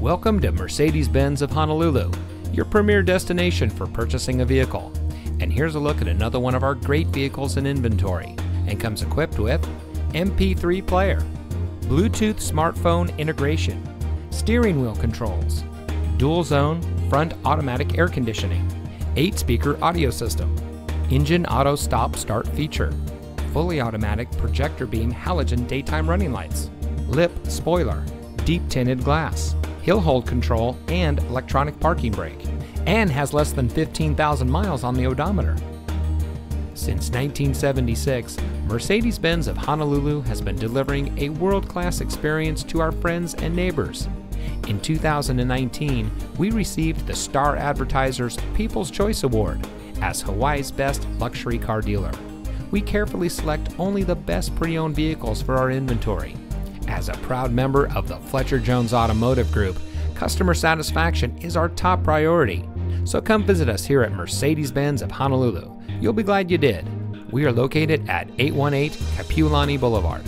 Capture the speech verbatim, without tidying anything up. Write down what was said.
Welcome to Mercedes-Benz of Honolulu, your premier destination for purchasing a vehicle. And here's a look at another one of our great vehicles in inventory, and comes equipped with M P three player, Bluetooth smartphone integration, steering wheel controls, dual zone front automatic air conditioning, eight speaker audio system, engine auto stop start feature, fully automatic projector beam halogen daytime running lights, lip spoiler, deep tinted glass, hill hold control and electronic parking brake, and has less than fifteen thousand miles on the odometer. Since nineteen seventy-six, Mercedes-Benz of Honolulu has been delivering a world-class experience to our friends and neighbors. In two thousand nineteen, we received the Star Advertiser's People's Choice Award as Hawaii's best luxury car dealer. We carefully select only the best pre-owned vehicles for our inventory. As a proud member of the Fletcher Jones Automotive Group, customer satisfaction is our top priority. So come visit us here at Mercedes-Benz of Honolulu. You'll be glad you did. We are located at eight one eight Kapiolani Boulevard.